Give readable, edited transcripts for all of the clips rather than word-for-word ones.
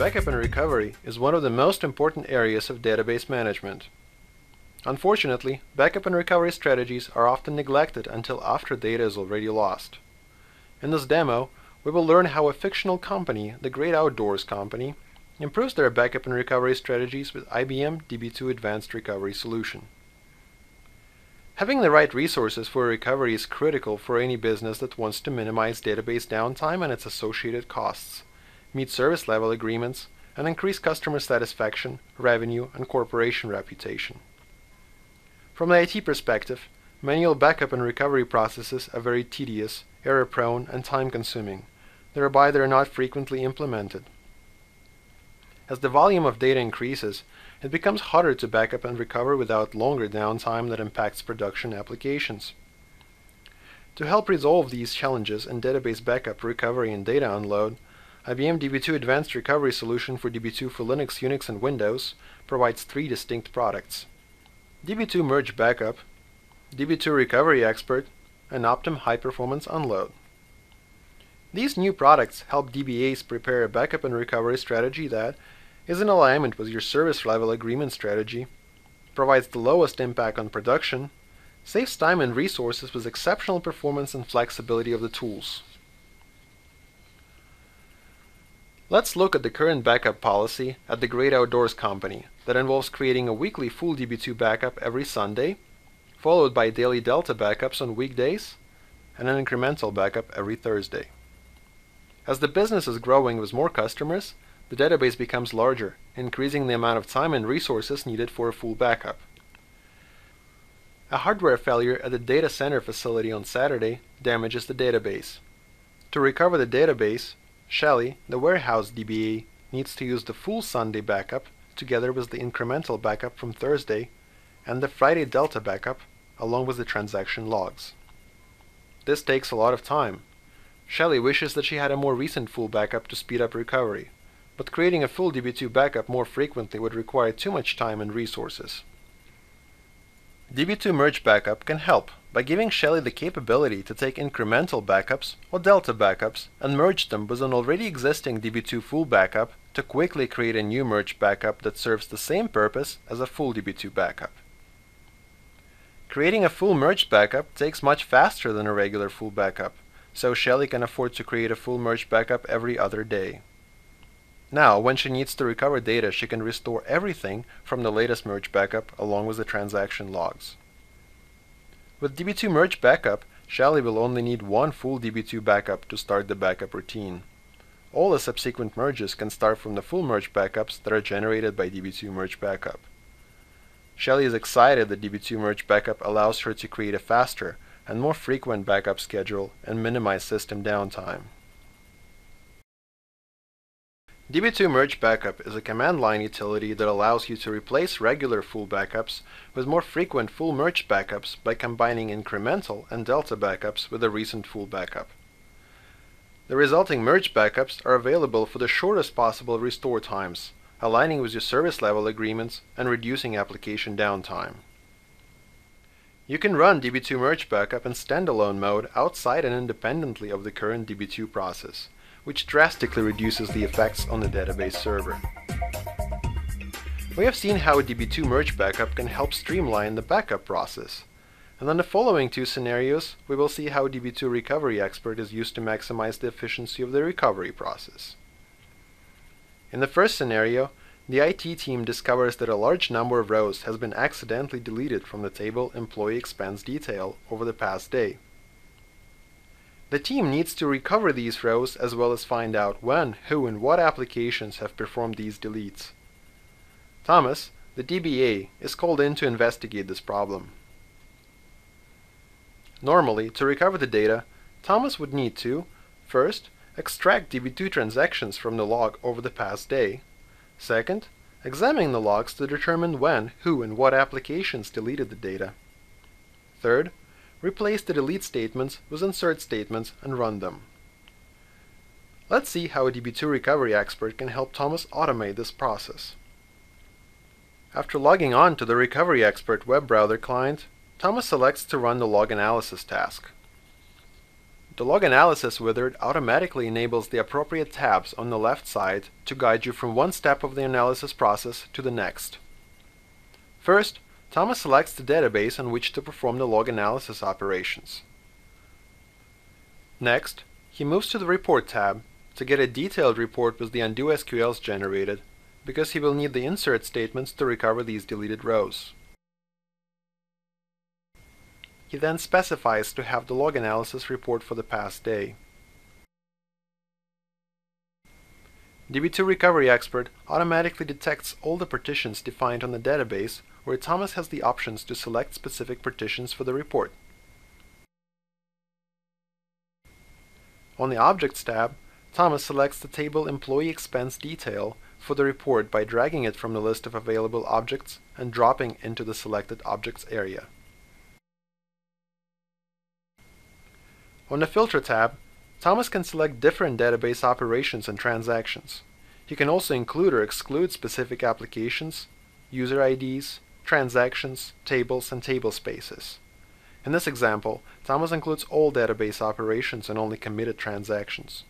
Backup and recovery is one of the most important areas of database management. Unfortunately, backup and recovery strategies are often neglected until after data is already lost. In this demo, we will learn how a fictional company, the Great Outdoors Company, improves their backup and recovery strategies with IBM DB2 Advanced Recovery Solution. Having the right resources for recovery is critical for any business that wants to minimize database downtime and its associated costs, meet service level agreements, and increase customer satisfaction, revenue, and corporation reputation. From the IT perspective, manual backup and recovery processes are very tedious, error-prone, and time-consuming, thereby they are not frequently implemented. As the volume of data increases, it becomes harder to backup and recover without longer downtime that impacts production applications. To help resolve these challenges in database backup, recovery, and data unload, IBM DB2 Advanced Recovery Solution for DB2 for Linux, Unix, and Windows provides three distinct products: DB2 Merge Backup, DB2 Recovery Expert, and Optim High Performance Unload. These new products help DBAs prepare a backup and recovery strategy that is in alignment with your service level agreement strategy, provides the lowest impact on production, saves time and resources with exceptional performance and flexibility of the tools. Let's look at the current backup policy at the Great Outdoors Company that involves creating a weekly full DB2 backup every Sunday, followed by daily Delta backups on weekdays, and an incremental backup every Thursday. As the business is growing with more customers, the database becomes larger, increasing the amount of time and resources needed for a full backup. A hardware failure at the data center facility on Saturday damages the database. To recover the database, Shelley, the warehouse DBA, needs to use the full Sunday backup together with the incremental backup from Thursday and the Friday Delta backup along with the transaction logs. This takes a lot of time. Shelley wishes that she had a more recent full backup to speed up recovery, but creating a full DB2 backup more frequently would require too much time and resources. DB2 Merge Backup can help by giving Shelley the capability to take incremental backups or Delta backups and merge them with an already existing DB2 full backup to quickly create a new merge backup that serves the same purpose as a full DB2 backup. Creating a full merge backup takes much faster than a regular full backup, so Shelley can afford to create a full merge backup every other day. Now, when she needs to recover data, she can restore everything from the latest merge backup along with the transaction logs. With DB2 Merge Backup, Shelley will only need one full DB2 backup to start the backup routine. All the subsequent merges can start from the full merge backups that are generated by DB2 Merge Backup. Shelley is excited that DB2 Merge Backup allows her to create a faster and more frequent backup schedule and minimize system downtime. DB2 Merge Backup is a command line utility that allows you to replace regular full backups with more frequent full merge backups by combining incremental and delta backups with a recent full backup. The resulting merge backups are available for the shortest possible restore times, aligning with your service level agreements and reducing application downtime. You can run DB2 Merge Backup in standalone mode outside and independently of the current DB2 process, which drastically reduces the effects on the database server. We have seen how DB2 Merge Backup can help streamline the backup process. And in the following two scenarios, we will see how DB2 Recovery Expert is used to maximize the efficiency of the recovery process. In the first scenario, the IT team discovers that a large number of rows has been accidentally deleted from the table Employee Expense Detail over the past day. The team needs to recover these rows as well as find out when, who, and what applications have performed these deletes. Thomas, the DBA, is called in to investigate this problem. Normally, to recover the data, Thomas would need to, first, extract DB2 transactions from the log over the past day. Second, examine the logs to determine when, who, and what applications deleted the data. Third, replace the delete statements with insert statements and run them. Let's see how a DB2 Recovery Expert can help Thomas automate this process. After logging on to the Recovery Expert web browser client, Thomas selects to run the log analysis task. The log analysis wizard automatically enables the appropriate tabs on the left side to guide you from one step of the analysis process to the next. First, Thomas selects the database on which to perform the log analysis operations. Next, he moves to the Report tab to get a detailed report with the undo SQLs generated, because he will need the insert statements to recover these deleted rows. He then specifies to have the log analysis report for the past day. DB2 Recovery Expert automatically detects all the partitions defined on the database, where Thomas has the options to select specific partitions for the report. On the Objects tab, Thomas selects the table Employee Expense Detail for the report by dragging it from the list of available objects and dropping into the selected Objects area. On the Filter tab, Thomas can select different database operations and transactions. He can also include or exclude specific applications, user IDs, transactions, tables, and table spaces. In this example, Thomas includes all database operations and only committed transactions.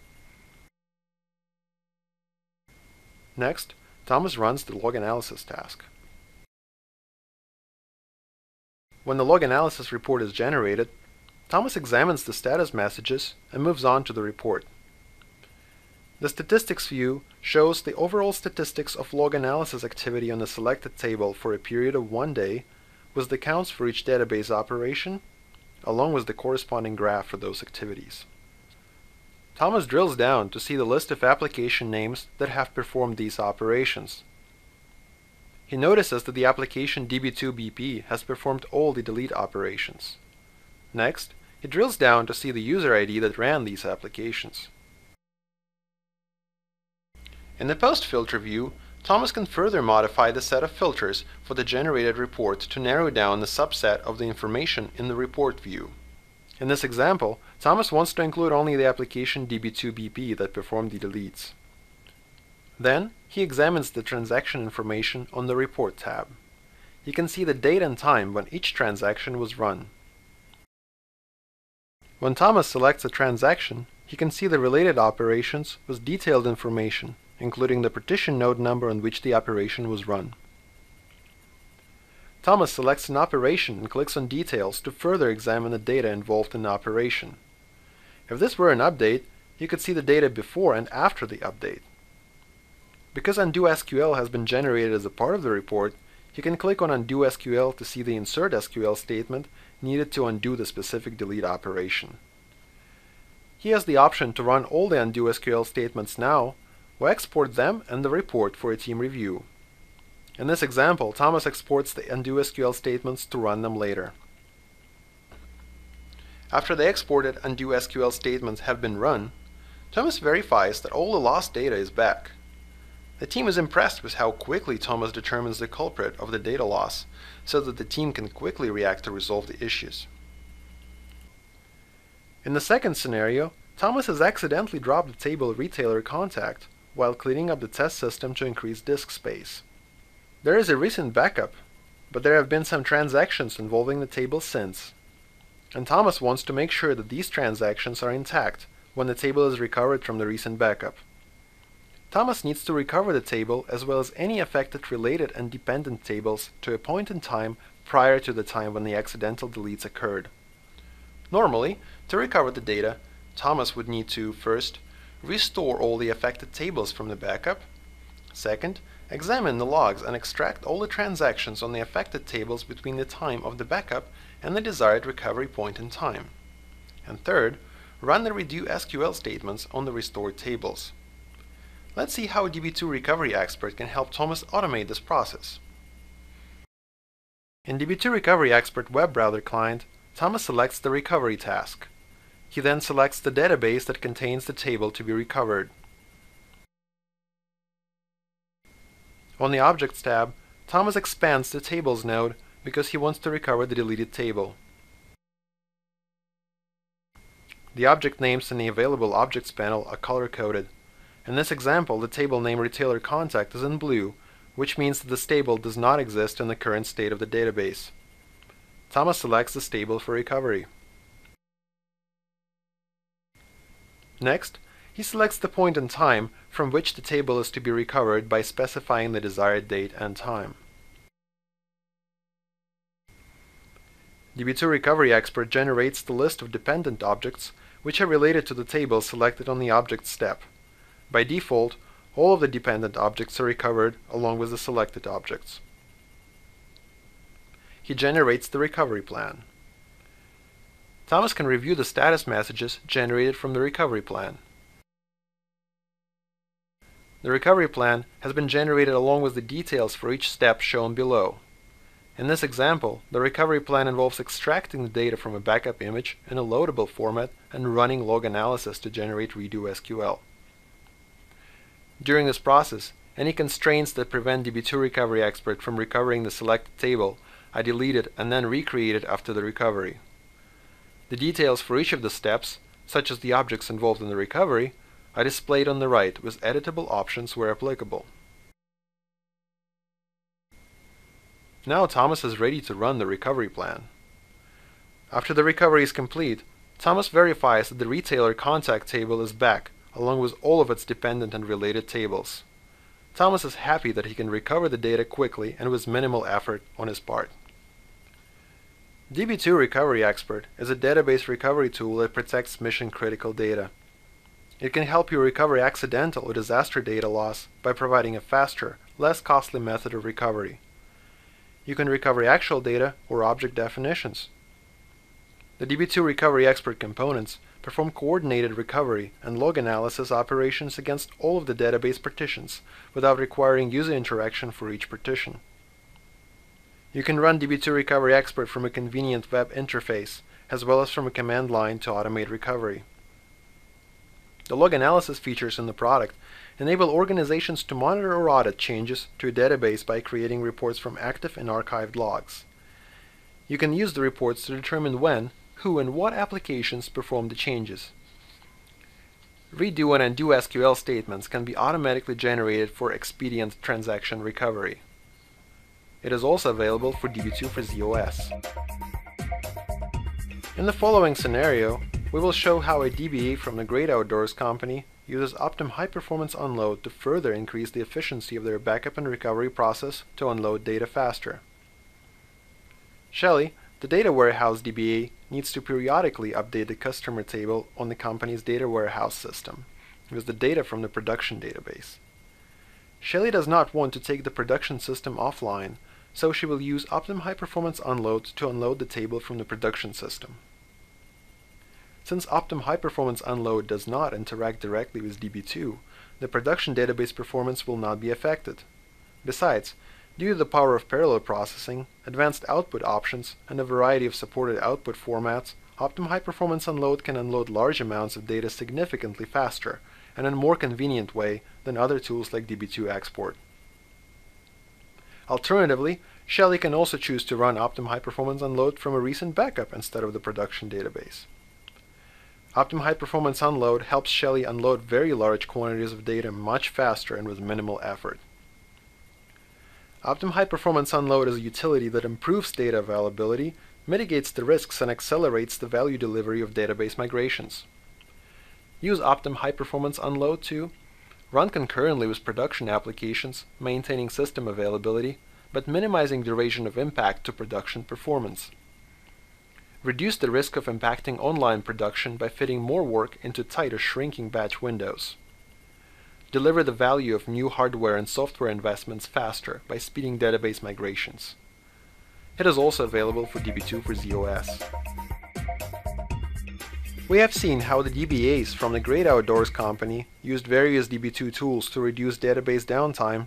Next, Thomas runs the log analysis task. When the log analysis report is generated, Thomas examines the status messages and moves on to the report. The Statistics view shows the overall statistics of log analysis activity on the selected table for a period of 1 day, with the counts for each database operation, along with the corresponding graph for those activities. Thomas drills down to see the list of application names that have performed these operations. He notices that the application DB2BP has performed all the delete operations. Next, he drills down to see the user ID that ran these applications. In the Post-Filter view, Thomas can further modify the set of filters for the generated report to narrow down the subset of the information in the Report view. In this example, Thomas wants to include only the application DB2BP that performed the deletes. Then, he examines the transaction information on the Report tab. He can see the date and time when each transaction was run. When Thomas selects a transaction, he can see the related operations with detailed information, including the partition node number on which the operation was run. Thomas selects an operation and clicks on Details to further examine the data involved in the operation. If this were an update, you could see the data before and after the update. Because Undo SQL has been generated as a part of the report, you can click on Undo SQL to see the Insert SQL statement needed to undo the specific delete operation. He has the option to run all the undo SQL statements now, or export them and the report for a team review. In this example, Thomas exports the undo SQL statements to run them later. After the exported undo SQL statements have been run, Thomas verifies that all the lost data is back. The team is impressed with how quickly Thomas determines the culprit of the data loss, so that the team can quickly react to resolve the issues. In the second scenario, Thomas has accidentally dropped the table Retailer Contact while cleaning up the test system to increase disk space. There is a recent backup, but there have been some transactions involving the table since, and Thomas wants to make sure that these transactions are intact when the table is recovered from the recent backup. Thomas needs to recover the table as well as any affected related and dependent tables to a point in time prior to the time when the accidental deletes occurred. Normally, to recover the data, Thomas would need to, first, restore all the affected tables from the backup, second, examine the logs and extract all the transactions on the affected tables between the time of the backup and the desired recovery point in time, and third, run the redo SQL statements on the restored tables. Let's see how DB2 Recovery Expert can help Thomas automate this process. In DB2 Recovery Expert web browser client, Thomas selects the recovery task. He then selects the database that contains the table to be recovered. On the Objects tab, Thomas expands the Tables node because he wants to recover the deleted table. The object names in the Available Objects panel are color-coded. In this example, the table name Retailer Contact is in blue, which means that this table does not exist in the current state of the database. Thomas selects this table for recovery. Next, he selects the point in time from which the table is to be recovered by specifying the desired date and time. DB2 Recovery Expert generates the list of dependent objects which are related to the table selected on the Objects tab. By default, all of the dependent objects are recovered along with the selected objects. He generates the recovery plan. Thomas can review the status messages generated from the recovery plan. The recovery plan has been generated along with the details for each step shown below. In this example, the recovery plan involves extracting the data from a backup image in a loadable format and running log analysis to generate redo SQL. During this process, any constraints that prevent DB2 Recovery Expert from recovering the selected table are deleted and then recreated after the recovery. The details for each of the steps, such as the objects involved in the recovery, are displayed on the right with editable options where applicable. Now Thomas is ready to run the recovery plan. After the recovery is complete, Thomas verifies that the Retailer Contact table is back, along with all of its dependent and related tables. Thomas is happy that he can recover the data quickly and with minimal effort on his part. DB2 Recovery Expert is a database recovery tool that protects mission-critical data. It can help you recover accidental or disaster data loss by providing a faster, less costly method of recovery. You can recover actual data or object definitions. The DB2 Recovery Expert components perform coordinated recovery and log analysis operations against all of the database partitions without requiring user interaction for each partition. You can run DB2 Recovery Expert from a convenient web interface as well as from a command line to automate recovery. The log analysis features in the product enable organizations to monitor or audit changes to a database by creating reports from active and archived logs. You can use the reports to determine when, who, and what applications performed the changes. Redo and undo SQL statements can be automatically generated for expedient transaction recovery. It is also available for DB2 for ZOS. In the following scenario, we will show how a DBA from the Great Outdoors Company uses Optim High Performance Unload to further increase the efficiency of their backup and recovery process to unload data faster. Shelley, the data warehouse DBA, needs to periodically update the customer table on the company's data warehouse system with the data from the production database. Shelley does not want to take the production system offline, so she will use Optim High Performance Unload to unload the table from the production system. Since Optim High Performance Unload does not interact directly with DB2, the production database performance will not be affected. Besides, due to the power of parallel processing, advanced output options, and a variety of supported output formats, Optim High Performance Unload can unload large amounts of data significantly faster and in a more convenient way than other tools like DB2 Export. Alternatively, Shelley can also choose to run Optim High Performance Unload from a recent backup instead of the production database. Optim High Performance Unload helps Shelley unload very large quantities of data much faster and with minimal effort. Optim High Performance Unload is a utility that improves data availability, mitigates the risks, and accelerates the value delivery of database migrations. Use Optim High Performance Unload to run concurrently with production applications, maintaining system availability, but minimizing duration of impact to production performance. Reduce the risk of impacting online production by fitting more work into tighter shrinking batch windows. Deliver the value of new hardware and software investments faster by speeding database migrations. It is also available for DB2 for ZOS. We have seen how the DBAs from the Great Outdoors Company used various DB2 tools to reduce database downtime,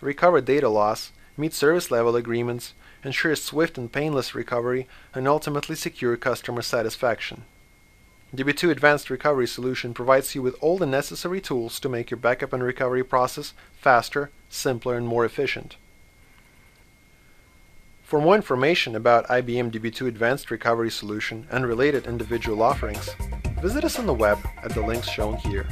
recover data loss, meet service level agreements, ensure swift and painless recovery, and ultimately secure customer satisfaction. DB2 Advanced Recovery Solution provides you with all the necessary tools to make your backup and recovery process faster, simpler, and more efficient. For more information about IBM DB2 Advanced Recovery Solution and related individual offerings, visit us on the web at the links shown here.